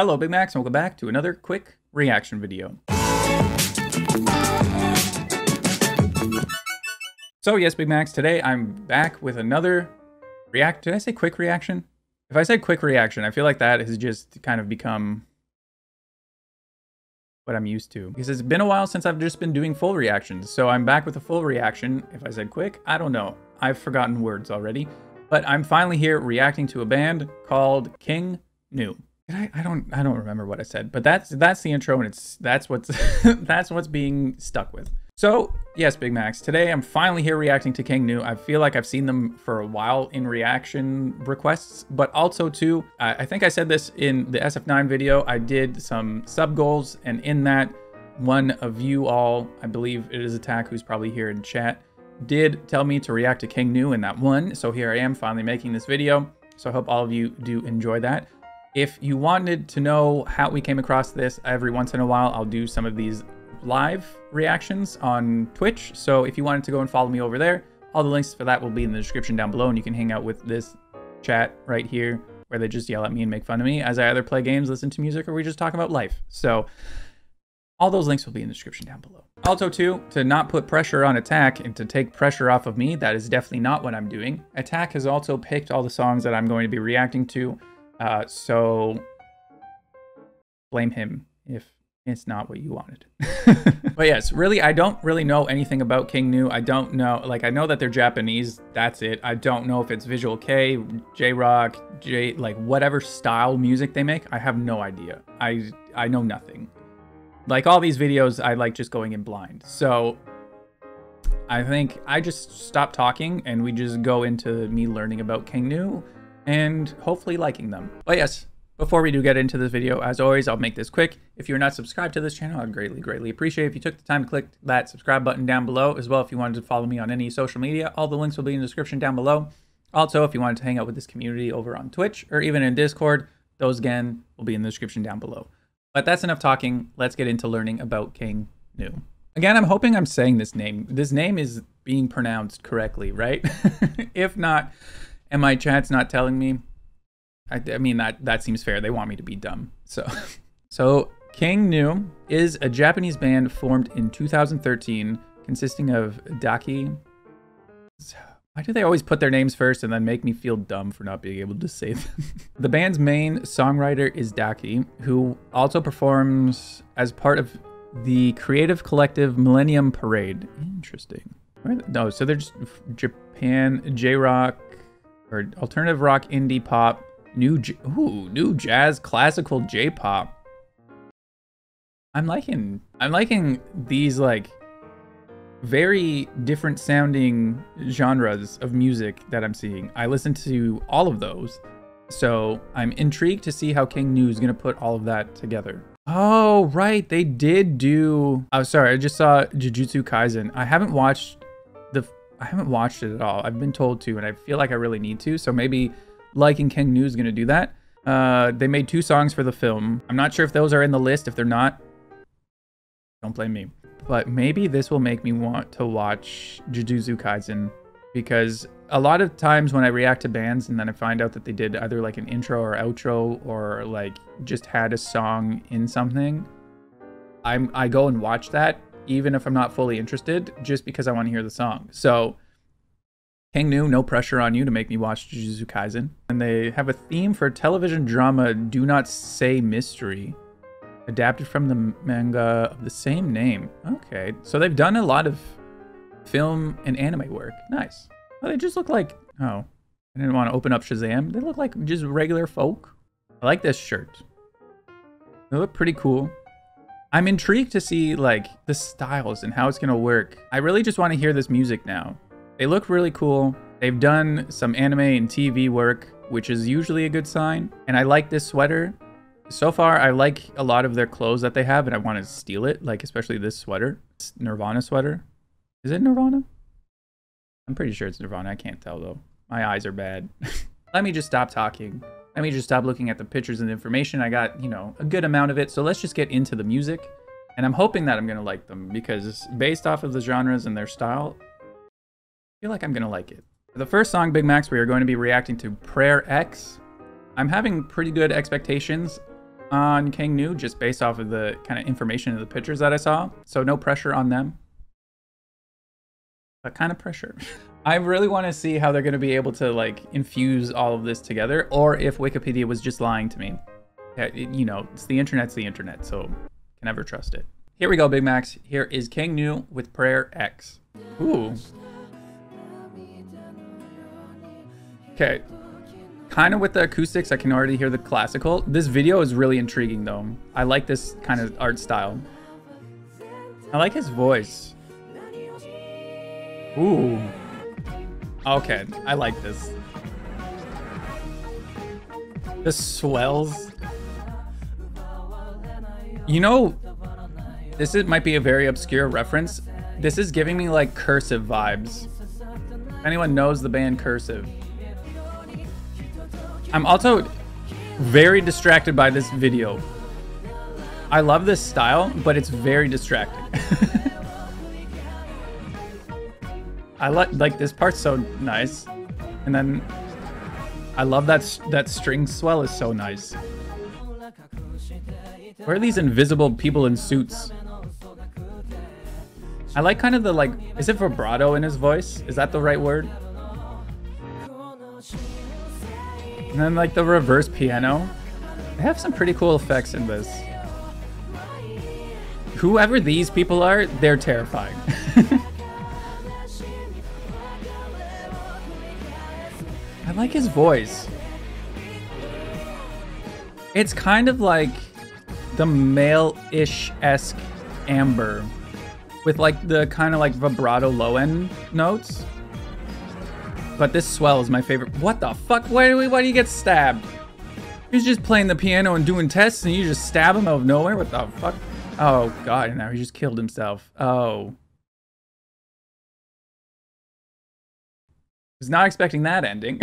Hello, Big Macs, and welcome back to another quick reaction video. So yes, Big Macs, today I'm back with another react. Did I say quick reaction? If I said quick reaction, I feel like that has just kind of become what I'm used to. Because it's been a while since I've just been doing full reactions, so I'm back with a full reaction. If I said quick, I don't know. I've forgotten words already. But I'm finally here reacting to a band called King Gnu. I don't remember what I said, but that's the intro, and that's what's that's what's being stuck with. So yes, Big Macs, today I'm finally here reacting to King Gnu. I feel like I've seen them for a while in reaction requests, but also too, I think I said this in the SF9 video. I did some sub goals, and in that, one of you all, I believe it is Attack, who's probably here in chat, did tell me to react to King Gnu in that one. So here I am finally making this video. So I hope all of you do enjoy that. If you wanted to know how we came across this, every once in a while, I'll do some of these live reactions on Twitch. So if you wanted to go and follow me over there, all the links for that will be in the description down below, and you can hang out with this chat right here where they just yell at me and make fun of me as I either play games, listen to music, or we just talk about life. So all those links will be in the description down below. Also too, to not put pressure on Attack and to take pressure off of me, that is definitely not what I'm doing. Attack has also picked all the songs that I'm going to be reacting to. So blame him if it's not what you wanted. But yes, really, I don't really know anything about King Gnu. I don't know, like, I know that they're Japanese, that's it. I don't know if it's Visual K, J-Rock, like whatever style music they make. I have no idea. I know nothing. Like all these videos, I like just going in blind. So I think I just stop talking and we just go into me learning about King Gnu and hopefully liking them. But yes, before we do get into this video, as always, I'll make this quick. If you're not subscribed to this channel, I'd greatly appreciate it if you took the time to click that subscribe button down below. As well, if you wanted to follow me on any social media, all the links will be in the description down below. Also, if you wanted to hang out with this community over on Twitch or even in Discord, those again will be in the description down below. But that's enough talking. Let's get into learning about King Gnu. Again, I'm hoping I'm saying this name. This name is being pronounced correctly, right? If not, and my chat's not telling me. I mean, that seems fair. They want me to be dumb. So King Gnu is a Japanese band formed in 2013, consisting of Daki. Why do they always put their names first and then make me feel dumb for not being able to say them? The band's main songwriter is Daki, who also performs as part of the creative collective Millennium Parade. Interesting. No, so they're just Japan, J-Rock, or alternative rock, indie pop, new jazz, classical J-pop. I'm liking these like very different sounding genres of music that I'm seeing. I listen to all of those, so I'm intrigued to see how King Gnu is gonna put all of that together. Oh right, they did do. Oh sorry, I just saw Jujutsu Kaisen. I haven't watched it at all. I've been told to, and I feel like I really need to. So maybe liking King Gnu is going to do that. They made 2 songs for the film. I'm not sure if those are in the list. If they're not, don't blame me. But maybe this will make me want to watch Jujutsu Kaisen, because a lot of times when I react to bands and then I find out that they did either like an intro or outro or like just had a song in something, I go and watch that, even if I'm not fully interested, just because I want to hear the song. So King Gnu, no pressure on you to make me watch Jujutsu Kaisen. And they have a theme for television drama, Do Not Say Mystery, adapted from the manga of the same name. Okay, so they've done a lot of film and anime work. Nice. Well, they just look like, oh, I didn't want to open up Shazam. They look like just regular folk. I like this shirt. They look pretty cool. I'm intrigued to see like the styles and how it's gonna work. I really just want to hear this music now. They look really cool. They've done some anime and TV work, which is usually a good sign. And I like this sweater. So far, I like a lot of their clothes that they have, and I want to steal it, like especially this sweater. It's Nirvana sweater. Is it Nirvana? I'm pretty sure it's Nirvana. I can't tell though. My eyes are bad. Let me just stop talking. Let me just stop looking at the pictures and the information. I got, you know, a good amount of it. So let's just get into the music. And I'm hoping that I'm going to like them, because based off of the genres and their style, I feel like I'm going to like it. For the first song, Big Macs, we are going to be reacting to Prayer X. I'm having pretty good expectations. on King Gnu just based off of the kind of information in the pictures that I saw. So no pressure on them, but kind of pressure. I really want to see how they're going to be able to like infuse all of this together, or if Wikipedia was just lying to me. You know, it's the internet's the internet, so can never trust it. Here we go, Big Max. Here is King Gnu with Prayer X. Ooh. Okay. Kind of with the acoustics, I can already hear the classical. This video is really intriguing though. I like this kind of art style. I like his voice. Ooh. Okay, I like this. The swells. You know, this might be a very obscure reference. This is giving me like Cursive vibes. If anyone knows the band Cursive. I'm also very distracted by this video. I love this style, but it's very distracting. I like this part's so nice. And then I love that string swell is so nice. Where are these invisible people in suits? I like kind of the like, is it vibrato in his voice? Is that the right word? And then like the reverse piano. They have some pretty cool effects in this. Whoever these people are, they're terrifying. I like his voice. It's kind of like the male-ish-esque Amber with like the kind of like vibrato low-end notes. But this swell is my favorite. What the fuck? Why do you get stabbed? He's just playing the piano and doing tests and you just stab him out of nowhere? What the fuck? Oh god, and now he just killed himself. Oh. Was not expecting that ending.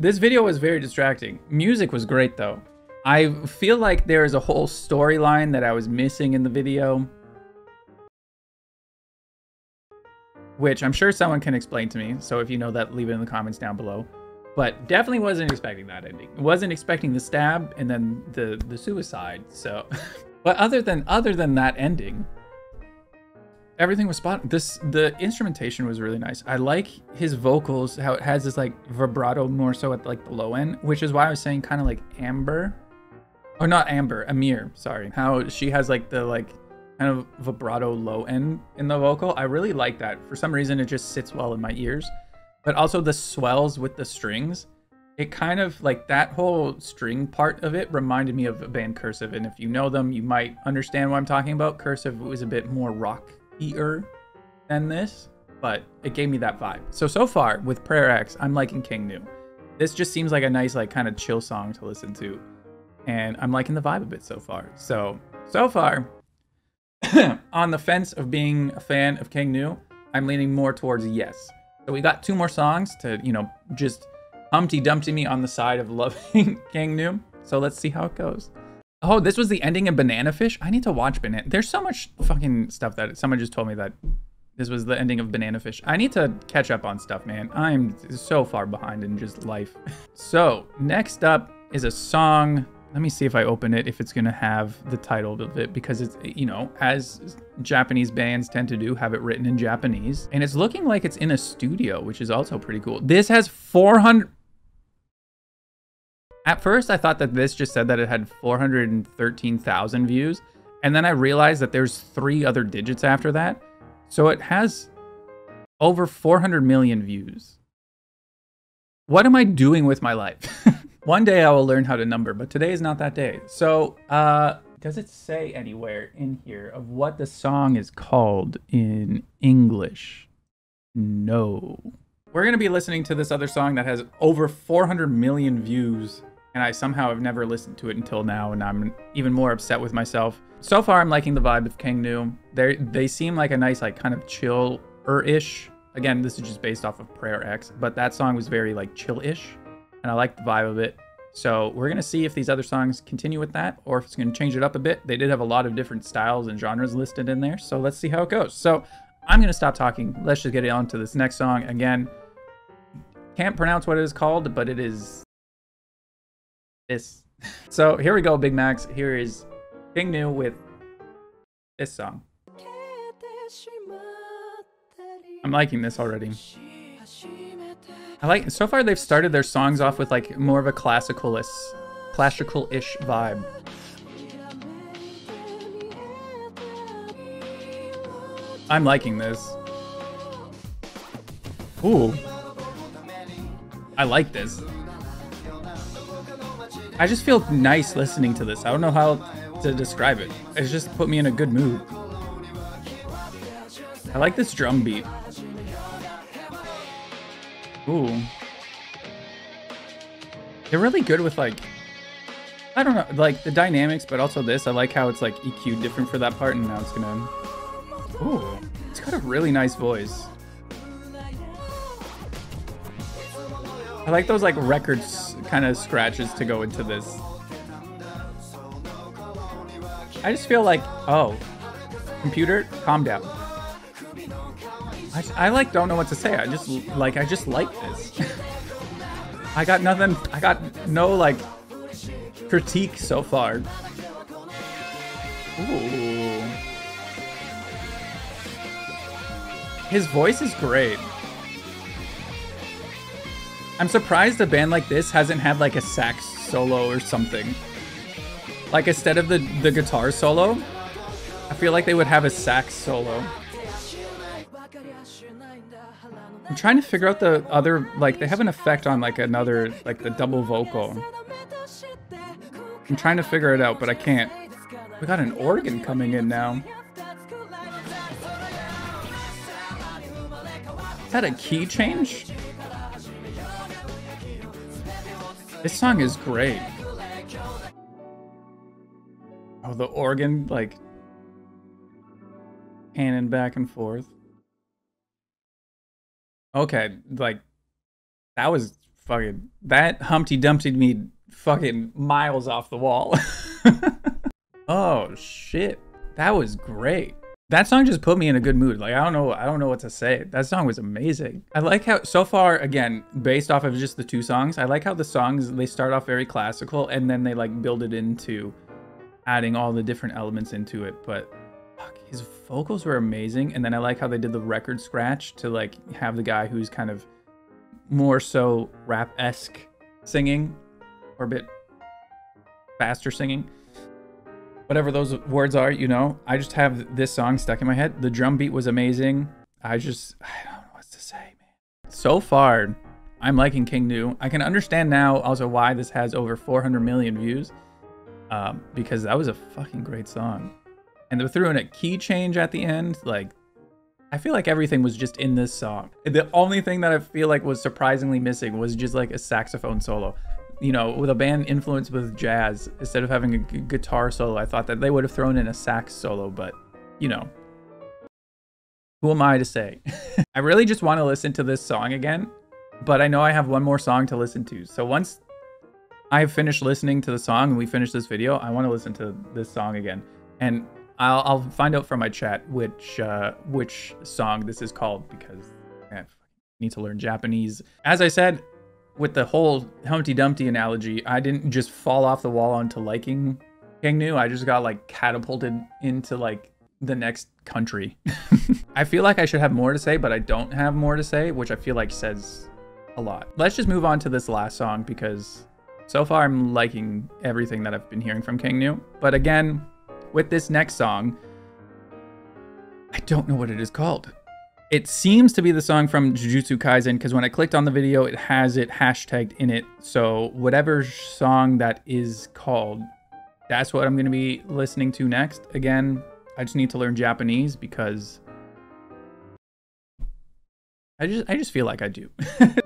This video was very distracting. Music was great though. I feel like there is a whole storyline that I was missing in the video, which I'm sure someone can explain to me. So if you know that, leave it in the comments down below. But definitely wasn't expecting that ending. Wasn't expecting the stab and then the suicide. So, but other than that ending, everything was spot on. The instrumentation was really nice. I like his vocals, how it has this like vibrato more so at like the low end, which is why I was saying kind of like Amber, or not Amber, Amir, sorry. How she has like the like, kind of vibrato low end in the vocal. I really like that. For some reason, it just sits well in my ears. But also the swells with the strings, it kind of like that whole string part of it reminded me of a band Cursive. And if you know them, you might understand what I'm talking about. Cursive was a bit more rock-ier than this, but it gave me that vibe. So far with Prayer X, I'm liking King Gnu. This just seems like a nice, like kind of chill song to listen to. And I'm liking the vibe a bit so far. So far, on the fence of being a fan of King Gnu, I'm leaning more towards yes. So we got two more songs to, you know, just Humpty Dumpty me on the side of loving King Gnu. So let's see how it goes. Oh, this was the ending of Banana Fish. I need to watch Banana. There's so much fucking stuff that someone just told me that this was the ending of Banana Fish. I need to catch up on stuff, man. I'm so far behind in just life. So next up is a song. Let me see if I open it, if it's going to have the title of it, because it's, you know, as Japanese bands tend to do, have it written in Japanese. And it's looking like it's in a studio, which is also pretty cool. This has 400... At first, I thought that this just said that it had 413,000 views. And then I realized that there's 3 other digits after that. So it has over 400 million views. What am I doing with my life? One day I will learn how to number, but today is not that day. So does it say anywhere in here of what the song is called in English? No. We're going to be listening to this other song that has over 400 million views, and I somehow have never listened to it until now, and I'm even more upset with myself. So far, I'm liking the vibe of King Gnu. They seem like a nice, like kind of chill-ish. Again, this is just based off of Prayer X, but that song was very like chill-ish. And I like the vibe of it. So we're going to see if these other songs continue with that or if it's going to change it up a bit. They did have a lot of different styles and genres listed in there. So let's see how it goes. So I'm going to stop talking. Let's just get on to this next song. Again, can't pronounce what it is called, but it is this. So here we go, Big Macs. Here is King Gnu with this song. I'm liking this already. I like, so far they've started their songs off with like more of a classical-ish vibe. I'm liking this. Ooh. I like this. I just feel nice listening to this. I don't know how to describe it. It's just put me in a good mood. I like this drum beat. Ooh. They're really good with like, I don't know, like the dynamics, but also this. I like how it's like EQ'd different for that part, and now it's gonna... Ooh, it's got a really nice voice. I like those like records kind of scratches to go into this. I just feel like, oh, computer, calm down. I like don't know what to say. I just like this. I got nothing. I got no like critique so far. Ooh. His voice is great. I'm surprised a band like this hasn't had like a sax solo or something. Like instead of the guitar solo, I feel like they would have a sax solo. I'm trying to figure out the other, like they have an effect on like another, like the double vocal. I'm trying to figure it out, but I can't. We got an organ coming in now. Is that a key change? This song is great. Oh, the organ, like, panning back and forth. Okay, like, that was fucking, that Humpty Dumpty'd me fucking miles off the wall. Oh, shit. That was great. That song just put me in a good mood. Like, I don't know what to say. That song was amazing. I like how, so far, again, based off of just the two songs, I like how the songs, they start off very classical and then they like build it into adding all the different elements into it. But fuck, his vocals were amazing. And then I like how they did the record scratch to like have the guy who's kind of more so rap-esque singing or a bit faster singing. Whatever those words are, you know, I just have this song stuck in my head. The drum beat was amazing. I don't know what to say, man. So far, I'm liking King Gnu. I can understand now also why this has over 400 million views, because that was a fucking great song. And they threw in a key change at the end. Like, I feel like everything was just in this song. The only thing that I feel like was surprisingly missing was just like a saxophone solo. You know, with a band influenced with jazz, instead of having a guitar solo, I thought that they would have thrown in a sax solo, but, you know, who am I to say? I really just want to listen to this song again, but I know I have one more song to listen to. So once I finish listening to the song and we finish this video, I want to listen to this song again. And I'll find out from my chat which song this is called, because I need to learn Japanese. As I said, with the whole Humpty Dumpty analogy, I didn't just fall off the wall onto liking King Gnu. I just got like catapulted into like the next country. I feel like I should have more to say, but I don't have more to say, which I feel like says a lot. Let's just move on to this last song, because so far I'm liking everything that I've been hearing from King Gnu. But again, with this next song, I don't know what it is called. It seems to be the song from Jujutsu Kaisen, because when I clicked on the video, it has it hashtagged in it. So whatever song that is called, that's what I'm going to be listening to next. Again, I just need to learn Japanese, because I just feel like I do.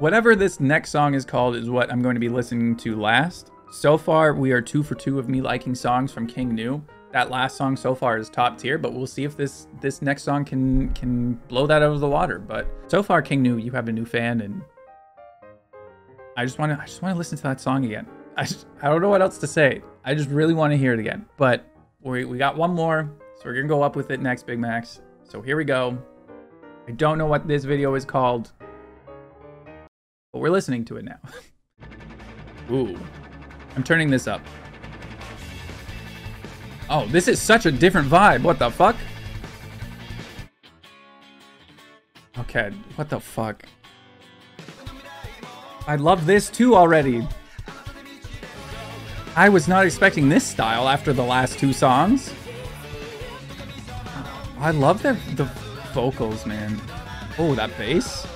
Whatever this next song is called is what I'm going to be listening to last. So far, we are 2 for 2 of me liking songs from King Gnu. That last song so far is top tier, but we'll see if this next song can blow that out of the water. But so far, King Gnu, you have a new fan, and I just want to listen to that song again. I don't know what else to say. I just really want to hear it again. But we got one more, so we're gonna go up with it next, Big Macs. So here we go. I don't know what this video is called, but we're listening to it now. Ooh, I'm turning this up. Oh, this is such a different vibe. What the fuck? Okay, what the fuck? I love this too already. I was not expecting this style after the last two songs. I love the vocals, man. Oh, that bass.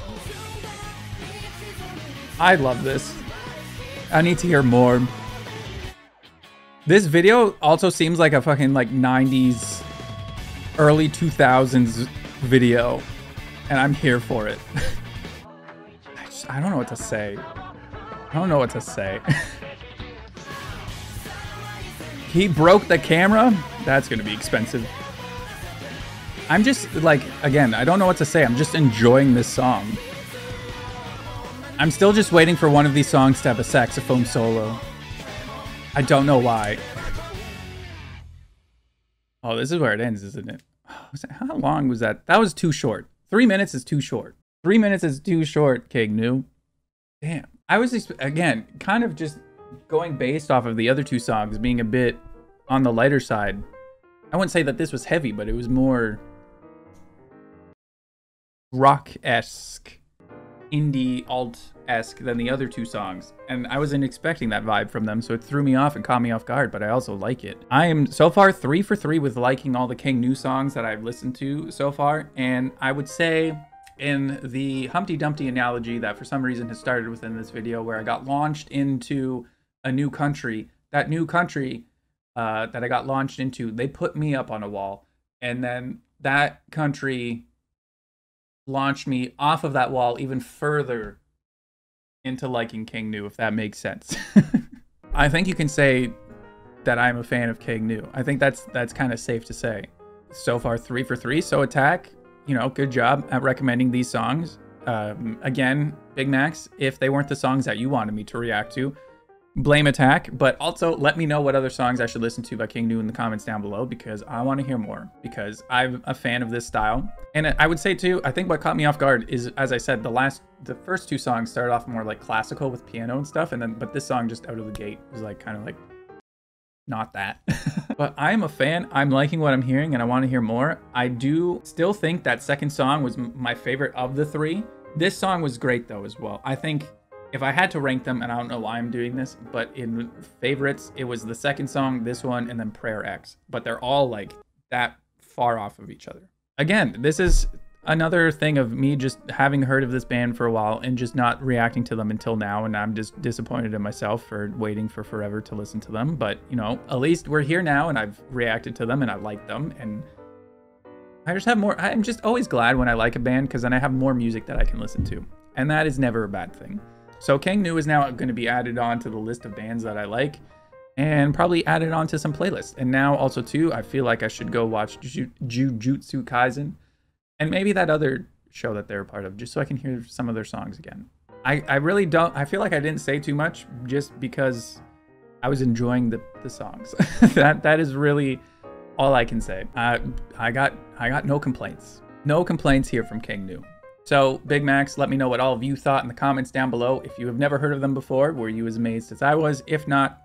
I love this. I need to hear more. This video also seems like a fucking like 90s, early 2000s video. And I'm here for it. I don't know what to say. I don't know what to say. He broke the camera? That's gonna be expensive. I'm just like, again, I don't know what to say. I'm just enjoying this song. I'm still just waiting for one of these songs to have a saxophone solo. I don't know why. Oh, this is where it ends, isn't it? How long was that? That was too short. 3 minutes is too short. 3 minutes is too short, King Gnu. Damn. I was, again, kind of just going based off of the other two songs being a bit on the lighter side. I wouldn't say that this was heavy, but it was more rock-esque, indie alt-esque than the other two songs. And I wasn't expecting that vibe from them, so it threw me off and caught me off guard, but I also like it. I am so far 3 for 3 with liking all the King Gnu songs that I've listened to so far, and I would say, in the Humpty Dumpty analogy that for some reason has started within this video, where I got launched into a new country, that new country that I got launched into, they put me up on a wall, and then that country launched me off of that wall even further into liking King Gnu, if that makes sense. I think you can say that I'm a fan of King Gnu. I think that's kind of safe to say. So far, 3 for 3. So Attack, you know, good job at recommending these songs. Again, Big Macs, if they weren't the songs that you wanted me to react to, blame Attack, but also let me know what other songs I should listen to by King Gnu in the comments down below, because I want to hear more, because I'm a fan of this style. And I would say too, I think what caught me off guard is, as I said, the first two songs started off more like classical with piano and stuff, and then but this song just out of the gate was like kind of like not that. But I'm a fan. I'm liking what I'm hearing and I want to hear more. I do still think that second song was my favorite of the three. This song was great though as well. I think if I had to rank them, and I don't know why I'm doing this, but in favorites, it was the second song, this one, and then Prayer X. But they're all like that far off of each other. Again, this is another thing of me just having heard of this band for a while and just not reacting to them until now. And I'm just disappointed in myself for waiting for forever to listen to them. But, you know, at least we're here now and I've reacted to them and I like them. And I just have more. I'm just always glad when I like a band, because then I have more music that I can listen to. And that is never a bad thing. So King Gnu is now going to be added on to the list of bands that I like, and probably added on to some playlists. And now also too, I feel like I should go watch Jujutsu Kaisen and maybe that other show that they're a part of, just so I can hear some of their songs again. I really don't, I feel like I didn't say too much just because I was enjoying the songs. That is really all I can say. I got no complaints. No complaints here from King Gnu. So, Big Macs, let me know what all of you thought in the comments down below. If you have never heard of them before, were you as amazed as I was? If not,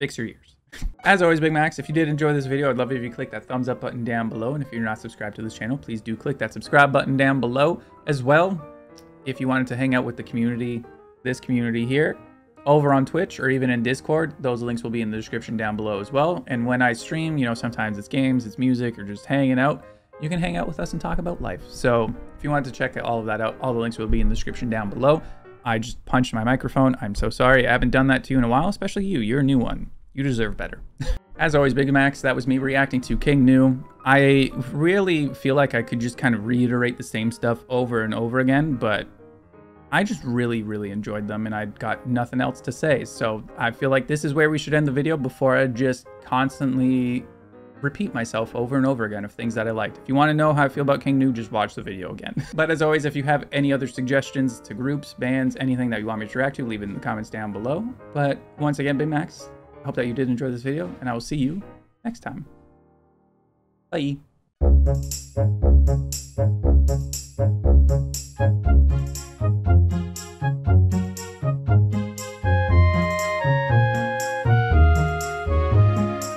fix your ears. As always, Big Macs, if you did enjoy this video, I'd love it if you click that thumbs up button down below. And if you're not subscribed to this channel, please do click that subscribe button down below as well. If you wanted to hang out with the community, this community here, over on Twitch or even in Discord, those links will be in the description down below as well. And when I stream, you know, sometimes it's games, it's music, or just hanging out. You can hang out with us and talk about life. So if you want to check all of that out, all the links will be in the description down below. I just punched my microphone. I'm so sorry. I haven't done that to you in a while, especially you. You're a new one. You deserve better. As always, Big Macs, that was me reacting to King Gnu. I really feel like I could just kind of reiterate the same stuff over and over again, but I just really, really enjoyed them and I got nothing else to say. So I feel like this is where we should end the video before I just constantly repeat myself over and over again of things that I liked. If you want to know how I feel about King Gnu, just watch the video again. But as always, if you have any other suggestions to groups, bands, anything that you want me to react to, leave it in the comments down below. But once again, Big Macs, I hope that you did enjoy this video, and I will see you next time. Bye.